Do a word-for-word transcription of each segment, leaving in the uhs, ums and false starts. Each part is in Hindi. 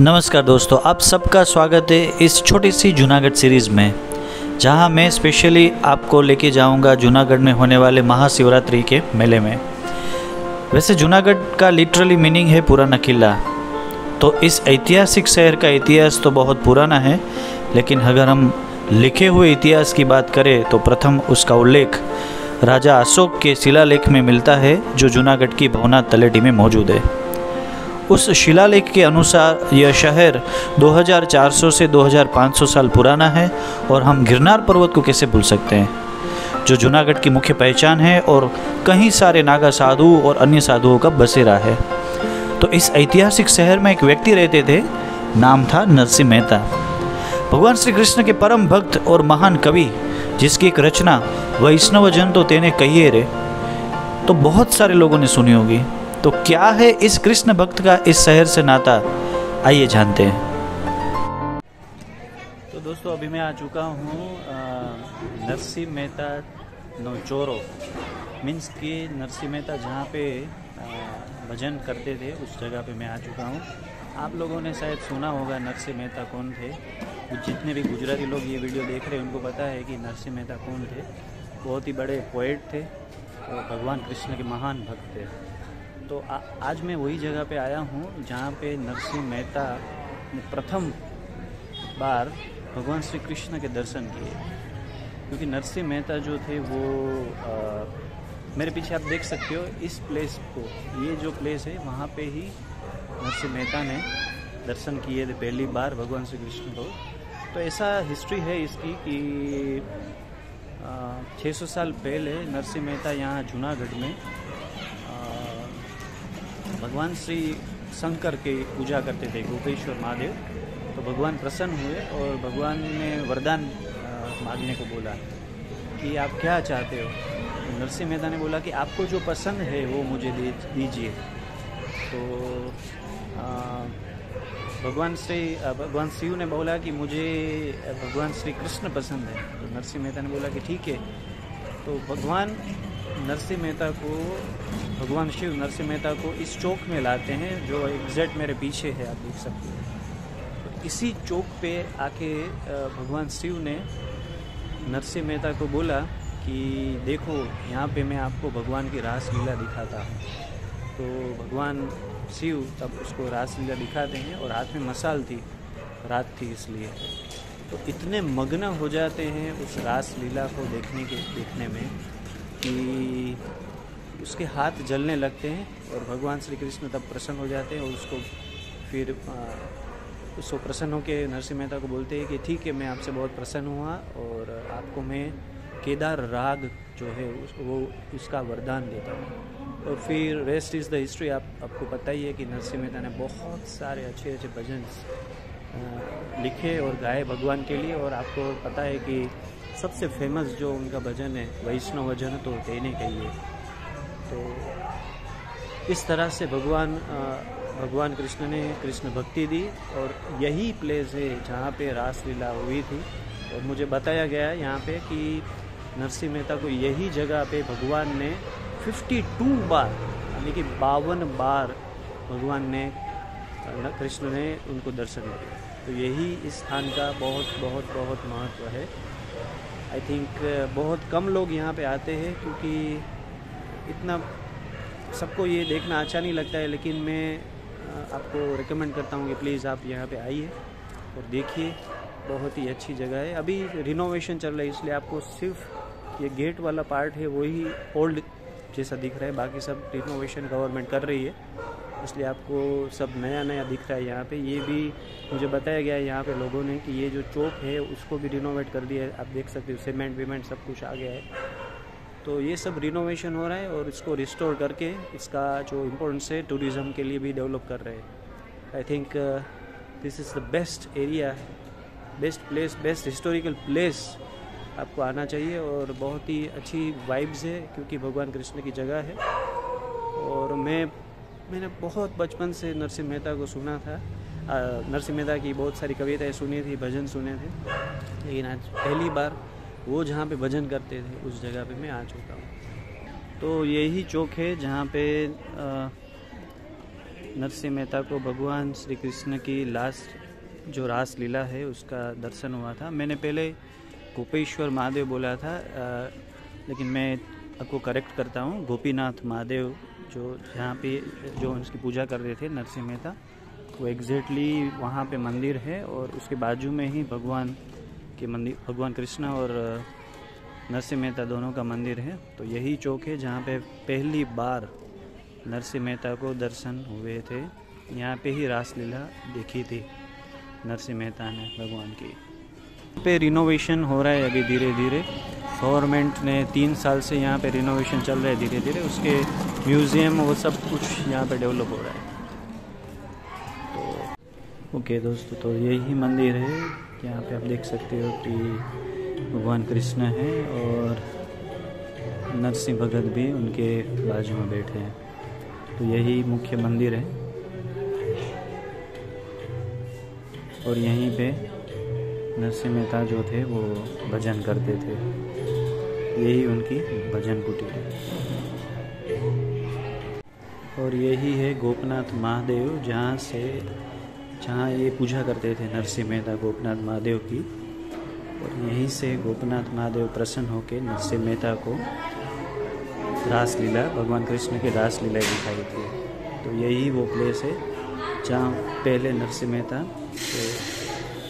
नमस्कार दोस्तों, आप सबका स्वागत है इस छोटी सी जूनागढ़ सीरीज़ में, जहां मैं स्पेशली आपको लेके जाऊंगा जूनागढ़ में होने वाले महाशिवरात्रि के मेले में। वैसे जूनागढ़ का लिटरली मीनिंग है पुराना किला, तो इस ऐतिहासिक शहर का इतिहास तो बहुत पुराना है, लेकिन अगर हम लिखे हुए इतिहास की बात करें तो प्रथम उसका उल्लेख राजा अशोक के शिलालेख में मिलता है, जो जूनागढ़ की भवना तलेडी में मौजूद है। उस शिलालेख के अनुसार यह शहर दो हज़ार चार सौ से दो हज़ार पाँच सौ साल पुराना है, और हम गिरनार पर्वत को कैसे भूल सकते हैं, जो जूनागढ़ की मुख्य पहचान है और कई सारे नागा साधु और अन्य साधुओं का बसेरा है। तो इस ऐतिहासिक शहर में एक व्यक्ति रहते थे, नाम था नरसिंह मेहता, भगवान श्री कृष्ण के परम भक्त और महान कवि, जिसकी एक रचना वैष्णव जन तो तेने कहिए रे तो बहुत सारे लोगों ने सुनी होगी। तो क्या है इस कृष्ण भक्त का इस शहर से नाता, आइए जानते हैं। तो दोस्तों, अभी मैं आ चुका हूँ नरसिंह मेहता नौचोरो, मीन्स कि नरसिंह मेहता जहाँ पे भजन करते थे उस जगह पे मैं आ चुका हूँ। आप लोगों ने शायद सुना होगा नरसिंह मेहता कौन थे। जितने भी गुजराती लोग ये वीडियो देख रहे हैं उनको पता है कि नरसिंह मेहता कौन थे। बहुत ही बड़े पोएट थे और भगवान कृष्ण के महान भक्त थे। तो आ, आज मैं वही जगह पे आया हूँ जहाँ पे नरसिंह मेहता ने प्रथम बार भगवान श्री कृष्ण के दर्शन किए, क्योंकि नरसिंह मेहता जो थे वो आ, मेरे पीछे आप देख सकते हो इस प्लेस को, ये जो प्लेस है वहाँ पे ही नरसिंह मेहता ने दर्शन किए थे पहली बार भगवान श्री कृष्ण को। तो ऐसा हिस्ट्री है इसकी कि छः सौ साल पहले नरसिंह मेहता यहाँ जूनागढ़ में भगवान श्री शंकर के पूजा करते थे, गोपेश्वर महादेव। तो भगवान प्रसन्न हुए और भगवान ने वरदान मांगने को बोला कि आप क्या चाहते हो। तो नरसिंह मेहता ने बोला कि आपको जो पसंद है वो मुझे दे दीजिए। तो आ, भगवान श्री भगवान शिव ने बोला कि मुझे भगवान श्री कृष्ण पसंद है। तो नरसिंह मेहता ने बोला कि ठीक है। तो भगवान नरसिंह मेहता को भगवान शिव नरसिंह मेहता को इस चौक में लाते हैं, जो एग्जैक्ट मेरे पीछे है, आप देख सकते हैं। तो इसी चौक पे आके भगवान शिव ने नरसिंह मेहता को बोला कि देखो, यहाँ पे मैं आपको भगवान की रासलीला दिखाता हूँ। तो भगवान शिव तब उसको रासलीला दिखाते हैं, और हाथ में मशाल थी, रात थी इसलिए। तो इतने मग्न हो जाते हैं उस रासलीला को देखने के देखने में कि उसके हाथ जलने लगते हैं, और भगवान श्री कृष्ण तब प्रसन्न हो जाते हैं, और उसको फिर आ, उसको प्रसन्न होकर नरसिंह मेहता को बोलते हैं कि ठीक है, मैं आपसे बहुत प्रसन्न हुआ और आपको मैं केदार राग जो है उस, वो उसका वरदान देता हूँ। और फिर रेस्ट इज़ द हिस्ट्री। आप आपको पता ही है कि नरसिंह मेहता ने बहुत सारे अच्छे अच्छे भजन लिखे और गाए भगवान के लिए, और आपको पता है कि सबसे फेमस जो उनका भजन है, वैष्णव जन तो तेने कहिए। तो इस तरह से भगवान भगवान कृष्ण ने कृष्ण भक्ति दी, और यही प्लेस है जहाँ पे रासलीला हुई थी। और मुझे बताया गया है यहाँ पे कि नरसिंह मेहता को यही जगह पे भगवान ने बावन बार, यानी कि बावन बार भगवान ने कृष्ण ने उनको दर्शन दिया। तो यही इस स्थान का बहुत बहुत बहुत महत्व है। आई थिंक बहुत कम लोग यहाँ पे आते हैं, क्योंकि इतना सबको ये देखना अच्छा नहीं लगता है, लेकिन मैं आपको रिकमेंड करता हूँ कि प्लीज़ आप यहाँ पे आइए और देखिए, बहुत ही अच्छी जगह है। अभी रिनोवेशन चल रहा है, इसलिए आपको सिर्फ ये गेट वाला पार्ट है वही ओल्ड जैसा दिख रहा है, बाकी सब रिनोवेशन गवर्नमेंट कर रही है, इसलिए आपको सब नया नया दिख रहा है यहाँ पे। ये भी मुझे बताया गया है यहाँ पे लोगों ने कि ये जो चौक है उसको भी रिनोवेट कर दिया है, आप देख सकते हो, सीमेंट वीमेंट सब कुछ आ गया है। तो ये सब रिनोवेशन हो रहा है, और इसको रिस्टोर करके इसका जो इम्पोर्टेंस है टूरिज़म के लिए भी डेवलप कर रहे हैं। I think this is the best area, best place, best historical place, आपको आना चाहिए। और बहुत ही अच्छी वाइब्स है, क्योंकि भगवान कृष्ण की जगह है। और मैं मैंने बहुत बचपन से नरसिंह मेहता को सुना था, नरसिंह मेहता की बहुत सारी कविताएँ सुनी थी, भजन सुने थे, लेकिन आज पहली बार वो जहाँ पे भजन करते थे उस जगह पे मैं आ चुका हूँ। तो यही चौक है जहाँ पे नरसिंह मेहता को भगवान श्री कृष्ण की लास्ट जो रासलीला है उसका दर्शन हुआ था। मैंने पहले गोपेश्वर महादेव बोला था, आ, लेकिन मैं आपको करेक्ट करता हूँ, गोपीनाथ महादेव जो जहाँ पे जो उसकी पूजा कर रहे थे नरसिंह मेहता, वो एग्जैक्टली वहाँ पे मंदिर है और उसके बाजू में ही भगवान के मंदिर, भगवान कृष्णा और नरसिंह मेहता दोनों का मंदिर है। तो यही चौक है जहाँ पे पहली बार नरसिंह मेहता को दर्शन हुए थे, यहाँ पे ही रासलीला देखी थी नरसिंह मेहता ने भगवान की। पे रिनोवेशन हो रहा है अभी धीरे धीरे, गवर्नमेंट ने तीन साल से यहाँ पे रिनोवेशन चल रहा है धीरे धीरे, उसके म्यूज़ियम वो सब कुछ यहाँ पे डेवलप हो रहा है। तो ओके दोस्तों, तो यही मंदिर है, यहाँ पे आप देख सकते हो कि भगवान कृष्ण है और नरसिंह भगत भी उनके बाजू में बैठे हैं। तो यही मुख्य मंदिर है और यहीं पे नरसिंह मेहता जो थे वो भजन करते थे, यही उनकी भजन कुटी थी। और यही है गोपनाथ महादेव, जहाँ से जहाँ ये पूजा करते थे नरसिंह मेहता गोपनाथ महादेव की, और यहीं से गोपनाथ महादेव प्रसन्न होकर नरसिंह मेहता को रासलीला, भगवान कृष्ण की रासलीला दिखाई थी। तो यही वो प्लेस है जहाँ पहले नरसिंह मेहता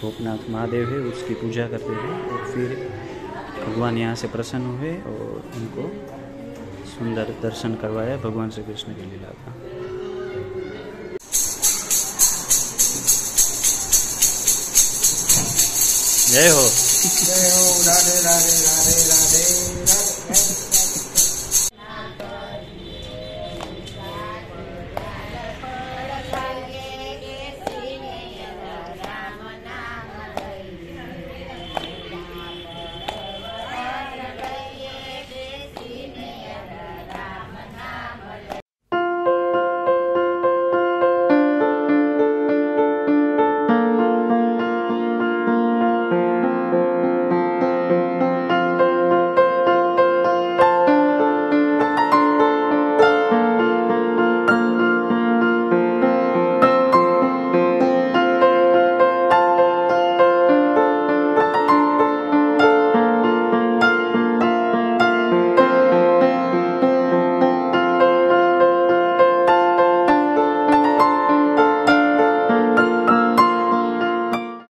गोपनाथ महादेव है उसकी पूजा करते थे और फिर भगवान यहाँ से प्रसन्न हुए और उनको सुंदर दर्शन करवाया भगवान श्री कृष्ण की लीला का। जय हो, जय हो, राधे राधे राधे राधे।